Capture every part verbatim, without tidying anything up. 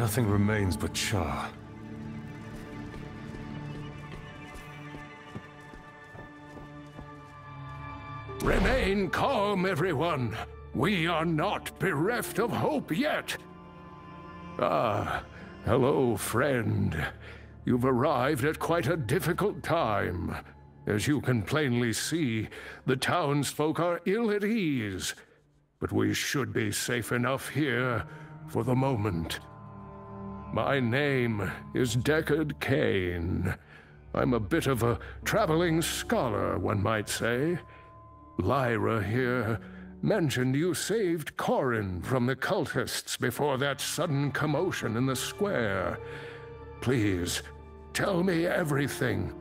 Nothing remains but char. Remain calm, everyone. We are not bereft of hope yet. Ah, hello, friend. You've arrived at quite a difficult time. As you can plainly see, the townsfolk are ill at ease. But we should be safe enough here for the moment. My name is Deckard Cain. I'm a bit of a traveling scholar, one might say. Lyra here mentioned you saved Corrin from the cultists before that sudden commotion in the square. Please, tell me everything.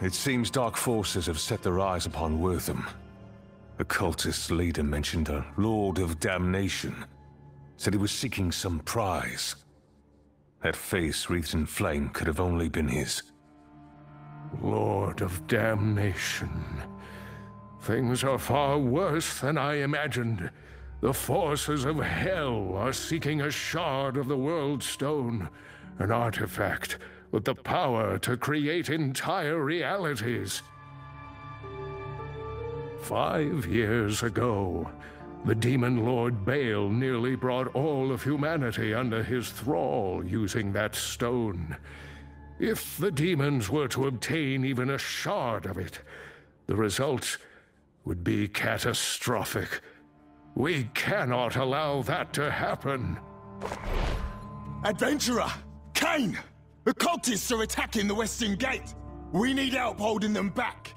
It seems dark forces have set their eyes upon Wortham. The cultist's leader mentioned a Lord of Damnation. Said he was seeking some prize. That face wreathed in flame could have only been his. Lord of Damnation. Things are far worse than I imagined. The forces of hell are seeking a shard of the Worldstone, an artifact with the power to create entire realities. Five years ago, the demon lord Bael nearly brought all of humanity under his thrall using that stone. If the demons were to obtain even a shard of it, the results would be catastrophic. We cannot allow that to happen. Adventurer! Cain! The cultists are attacking the Western Gate! We need help holding them back!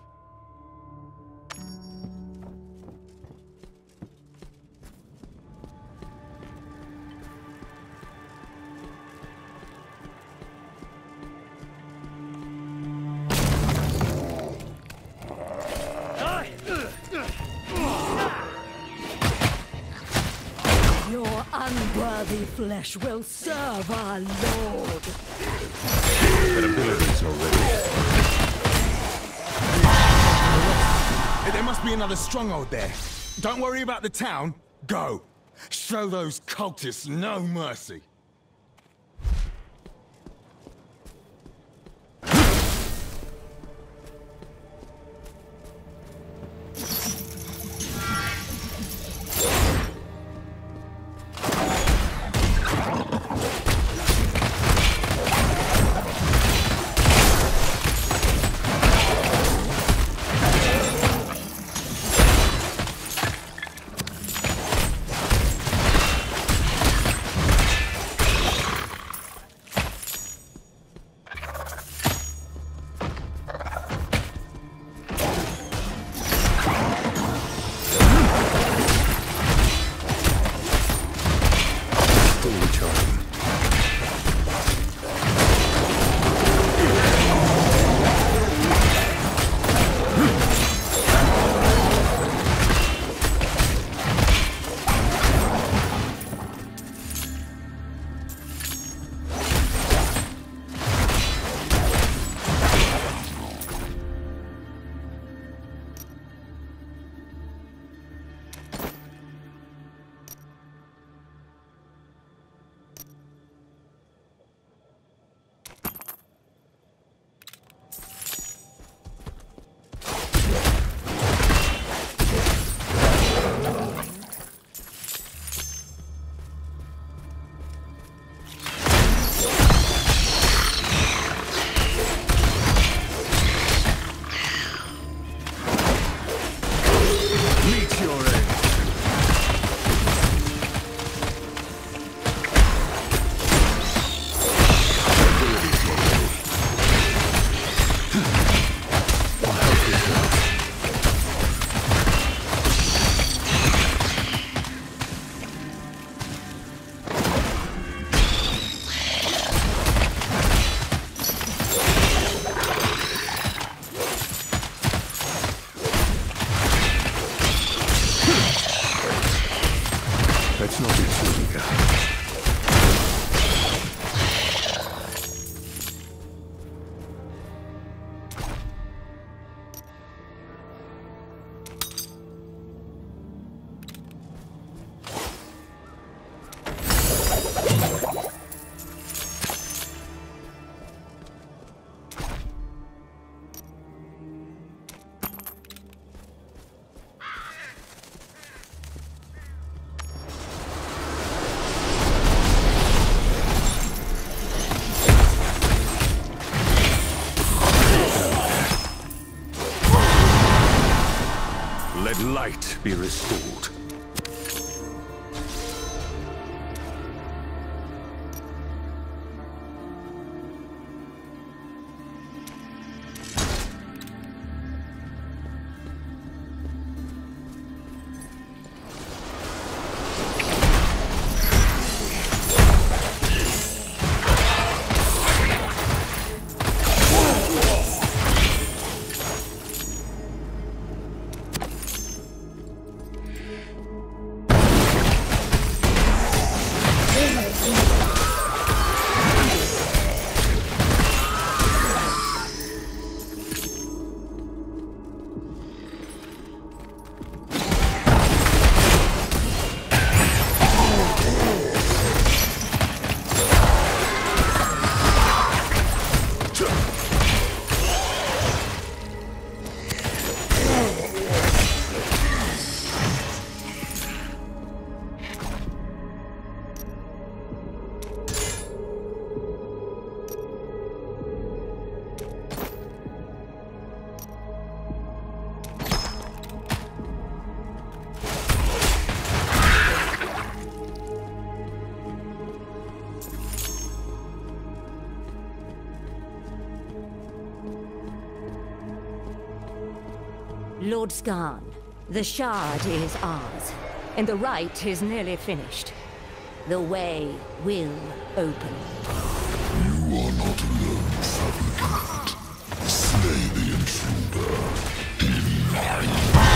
Unworthy flesh will serve our Lord. Their abilities are ready. There must be another stronghold there. Don't worry about the town. Go. Show those cultists no mercy. Let light be restored. Lord Skarn, the shard is ours, and the rite is nearly finished. The way will open. You are not alone, supplicant. Slay the intruder in life.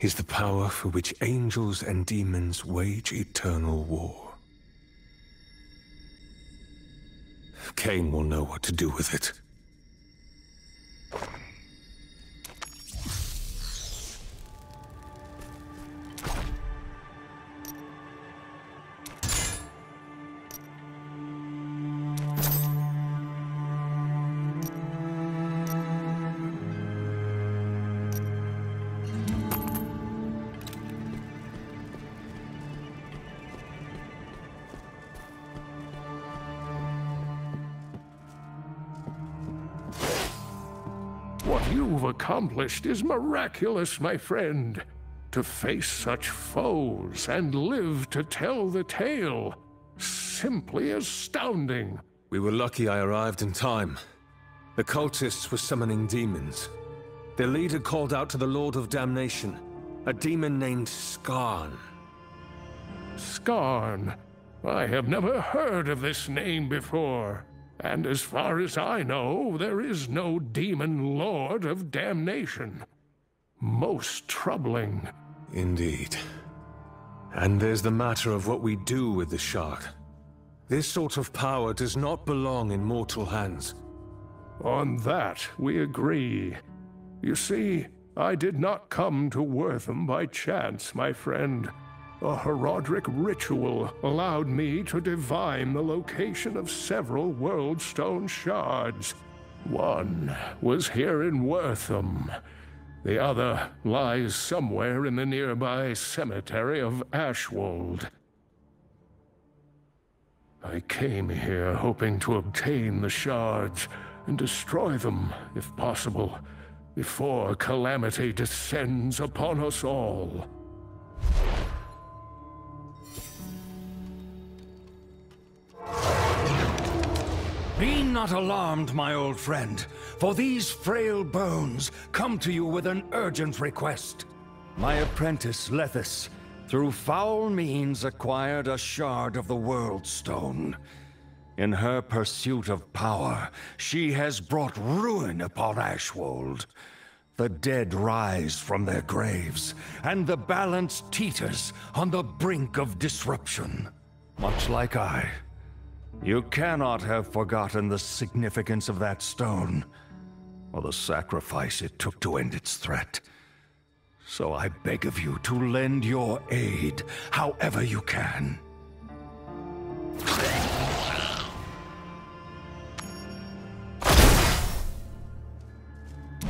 Is the power for which angels and demons wage eternal war. Cain will know what to do with it. Accomplished is miraculous, my friend. To face such foes and live to tell the tale, simply astounding. We were lucky I arrived in time. The cultists were summoning demons. Their leader called out to the Lord of Damnation, a demon named Skarn. Skarn? I have never heard of this name before. And as far as I know, there is no demon Lord of Damnation. Most troubling. Indeed. And there's the matter of what we do with the shard. This sort of power does not belong in mortal hands. On that, we agree. You see, I did not come to Wortham by chance, my friend. A Herodric ritual allowed me to divine the location of several Worldstone shards. One was here in Wortham. The other lies somewhere in the nearby cemetery of Ashwold. I came here hoping to obtain the shards and destroy them, if possible, before calamity descends upon us all. Be not alarmed, my old friend, for these frail bones come to you with an urgent request. My apprentice, Lethis, through foul means acquired a shard of the Worldstone. In her pursuit of power, she has brought ruin upon Ashwold. The dead rise from their graves, and the balance teeters on the brink of disruption. Much like I. You cannot have forgotten the significance of that stone, or the sacrifice it took to end its threat. So I beg of you to lend your aid, however you can.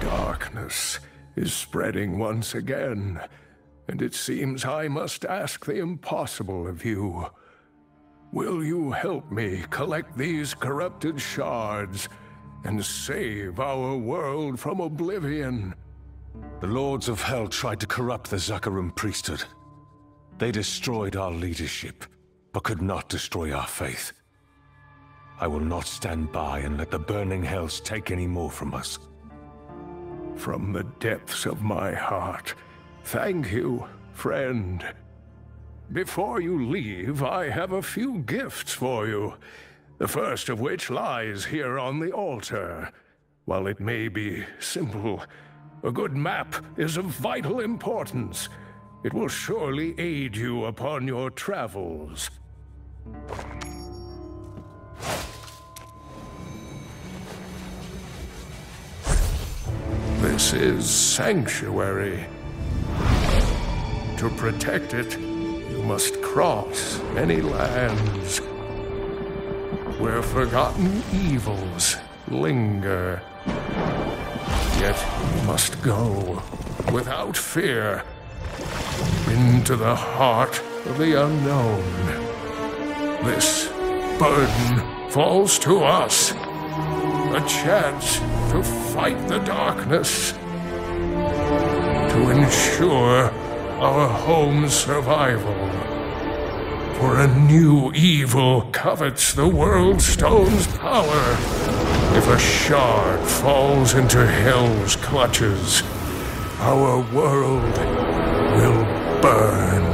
Darkness is spreading once again, and it seems I must ask the impossible of you. Will you help me collect these corrupted shards and save our world from oblivion? The Lords of Hell tried to corrupt the Zakarim priesthood. They destroyed our leadership, but could not destroy our faith. I will not stand by and let the burning hells take any more from us. From the depths of my heart, thank you, friend. Before you leave, I have a few gifts for you, the first of which lies here on the altar. While it may be simple, a good map is of vital importance. It will surely aid you upon your travels. This is Sanctuary. To protect it, must cross many lands where forgotten evils linger. Yet you must go without fear into the heart of the unknown. This burden falls to us, a chance to fight the darkness, to ensure our home's survival. For a new evil covets the Worldstone's power. If a shard falls into Hell's clutches, our world will burn.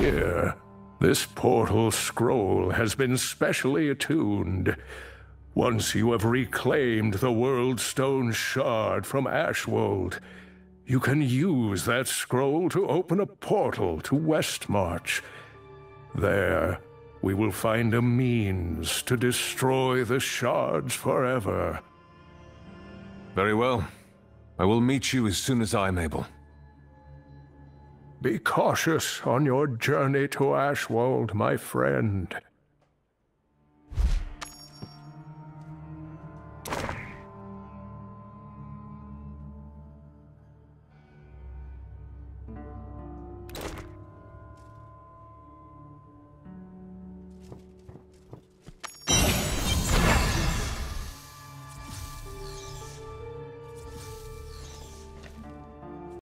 Here, this portal scroll has been specially attuned. Once you have reclaimed the Worldstone shard from Ashwold, you can use that scroll to open a portal to Westmarch. There, we will find a means to destroy the shards forever. Very well. I will meet you as soon as I am able. Be cautious on your journey to Ashwold, my friend.